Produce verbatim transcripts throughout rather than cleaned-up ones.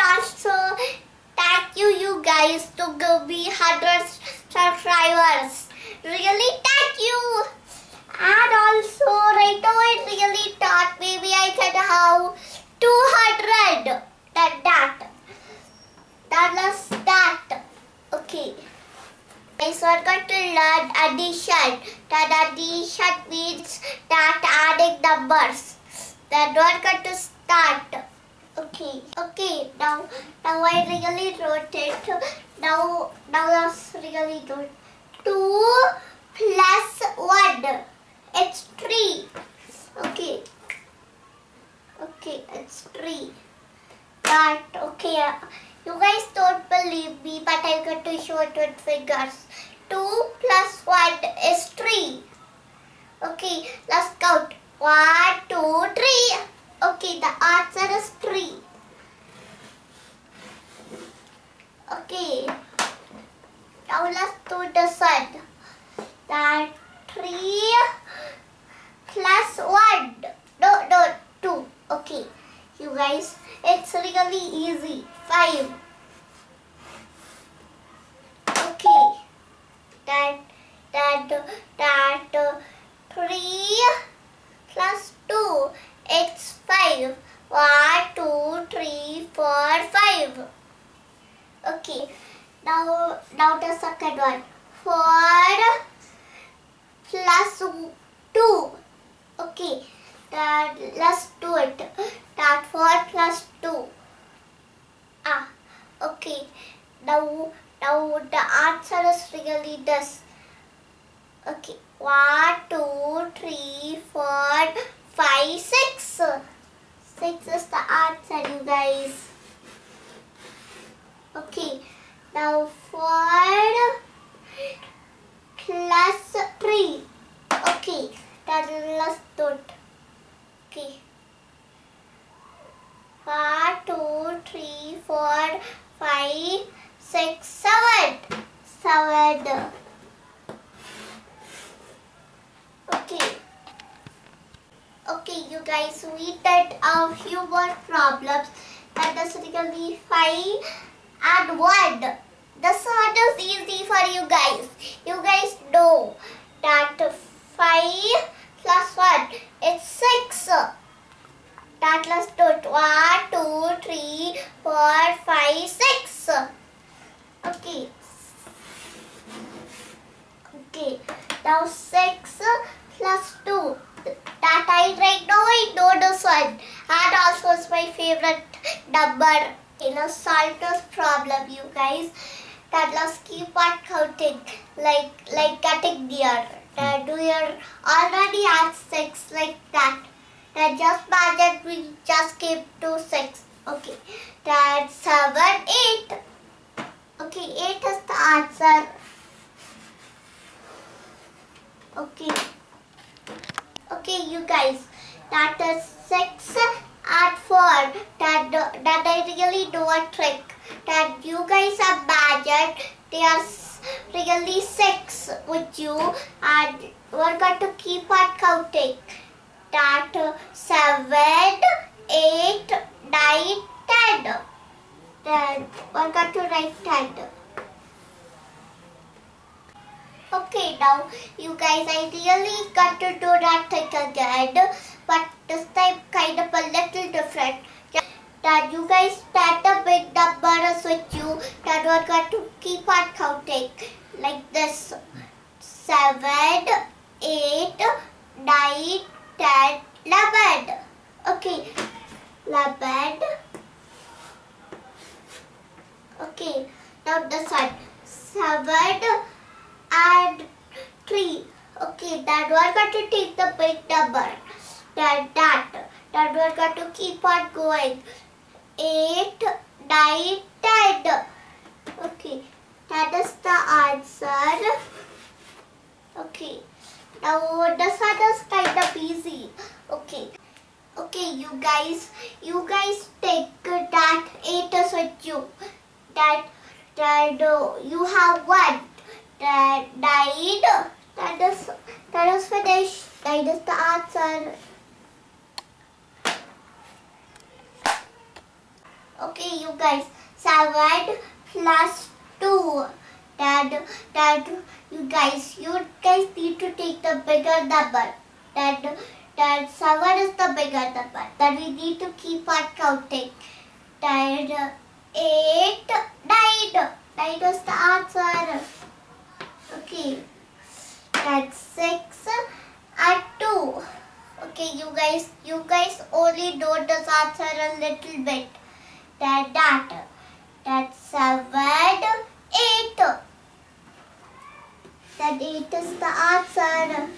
much. So thank you you guys to give me one hundred subscribers. Really thank you. And also right now it really taught maybe I can have two hundred. That that. That was that. Okay. Guys, we're going to learn addition. That addition means that adding numbers. Then we're going to start. Okay. Okay. Now, now I really wrote it. Now, now that's really good. Two plus one. It's three. Okay. Okay. It's three. That okay. You guys don't believe me, but I'm going to show it with fingers. Two plus one is three. Okay. Let's count. One, two, three. Okay, the answer is three. Okay. Now let's do this one. That three plus one. No, no, two. Okay. You guys, it's really easy. Five. Okay. That, that, that, three. Plus two, it's five. One, two, three, four, five. Okay. Now, now the second one. Four plus two. Okay. That, let's do it. That four plus two. Ah. Okay. Now, now the answer is really this. Okay. One, two, three, four, five, six. Six is the answer, you guys. Okay. Now four plus three. Okay. That let's do it. Okay. One, two, three, four, five, six, seven. Seven. Okay. Okay, you guys, we did a few more problems. That is really five and one. This one is easy for you guys. You guys know that five plus one is six. That let's do it. One, two, three, four, five, six. Okay. Okay. Now six. Plus two. That I right now I know this one. And also is my favorite number. You know, solve this problem, you guys. That let's keep on counting. Like like getting near. That we are already at six like that. That just imagine we just came to six. Okay. That seven, eight. Okay, eight is the answer. Okay. Okay, you guys, that is six and four. That, that I really know a trick. That you guys imagine there is really six with you, and we're going to keep on counting. That seven, eight, nine, ten. Then we're going to write ten. Okay, now you guys, I really got to do that trick again, but this time kind of a little different. That you guys start the big numbers with you, that we're going to keep on counting like this. seven, eight, nine, ten, eleven. Okay, eleven. Okay, now this one. seven and three. Okay, that we're going to take the big number. Then that, that we're going to keep on going. eight, nine, ten. Okay, that is the answer. Okay, now this one is kind of easy. Okay, okay, you guys, you guys take that eight is with you. That, that uh, you have one. That nine, that is, that is finished. That is the answer. Okay, see you guys. Survived plus two. Dad, dad, you guys, you guys need to take the bigger number. Dad, dad, seven is the bigger number. Then we need to keep on counting. Dad, eight, nine. Nine was the answer. Okay. Dad, six and two. Okay, you guys, you guys only know this answer a little bit. Dad, dad, dad, seven. Eight. That eight is the answer.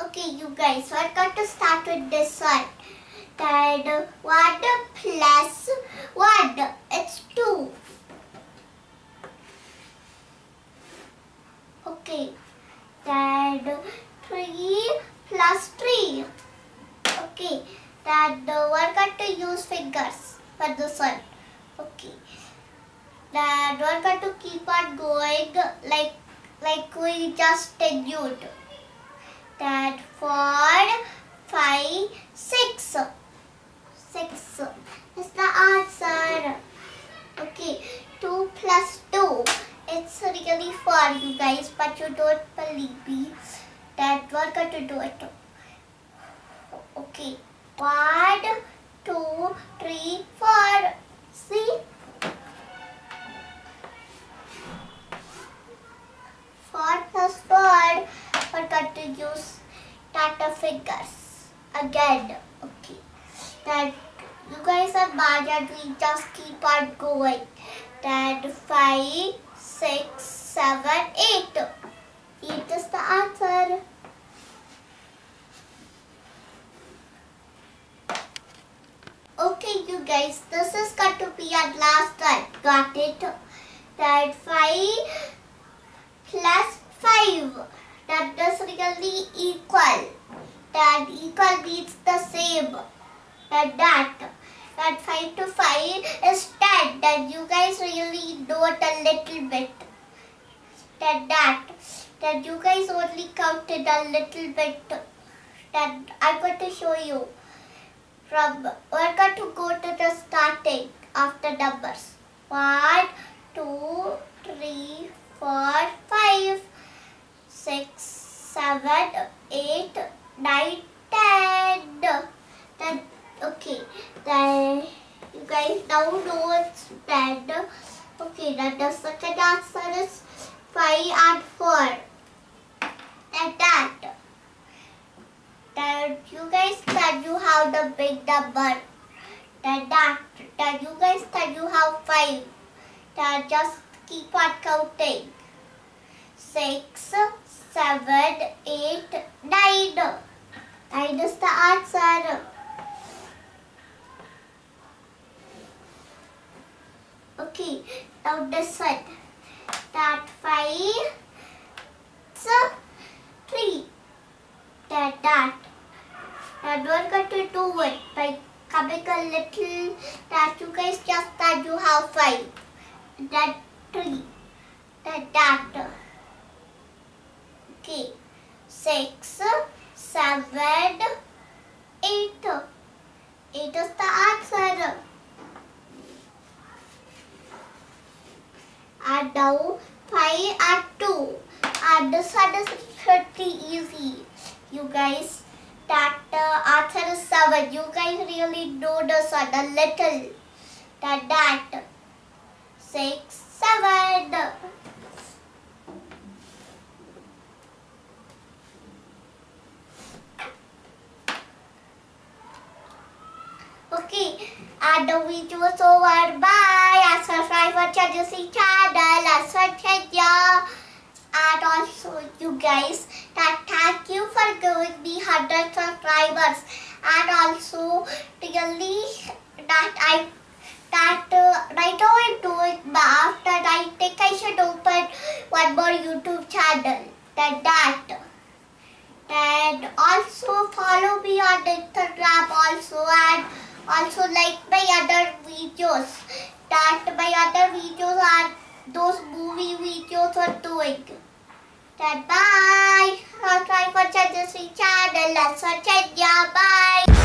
Okay, you guys, we're going to start with this one. That one plus one. It's two. Okay. That three plus three. Okay. That we're going to use fingers for this one. Okay, now we're going to keep on going like like we just did. That four, five, six, six is the answer. Okay, two plus two. It's really four, you guys, but you don't believe me. That we're going to do it. Okay, one, two, three, four. See? Four plus four. We're going to use data fingers again. Okay. That you guys are mad and we just keep on going. That five, six, seven, eight. Eight is the answer. Okay, you guys, this is going to be our last one. Got it? That five plus five. That is really equal. That equal means the same. That that. That five to five is ten. That you guys really know it a little bit. That that. That you guys only counted a little bit. That I'm going to show you. From, we're going to go to the starting of the numbers. One, two, three, four, five, six, seven, eight, nine, ten. Then okay. Then you guys now know it's ten. Okay, then the second answer is five and four. Then that. That you guys tell you how the big number. That, that, that you guys tell you how five. That just keep on counting. Six, seven, eight, nine. Nine is the answer. Okay, now this one. That five, six, three. That, that. And we're going to do it by coming a little. That you guys just that you have five. That three. That that. Okay. Six, seven, eight. Eight is the answer. And now five and two. And this one is pretty easy, you guys. That the uh, answer is seven. You guys really know this one a little. That that. Six, seven. Okay. And the video is over. Bye. And subscribe for Chandra's channel. And subscribe. And also you guys, that thank you for giving me one hundred subscribers. And also really that I that uh, right now I'm doing, but after I think I should open one more YouTube channel. That that. And also follow me on Instagram also, and also like my other videos. That my other videos are those movie videos are doing. Then bye. I'll try for Chandra's channel. Let's watch it. Yeah, bye.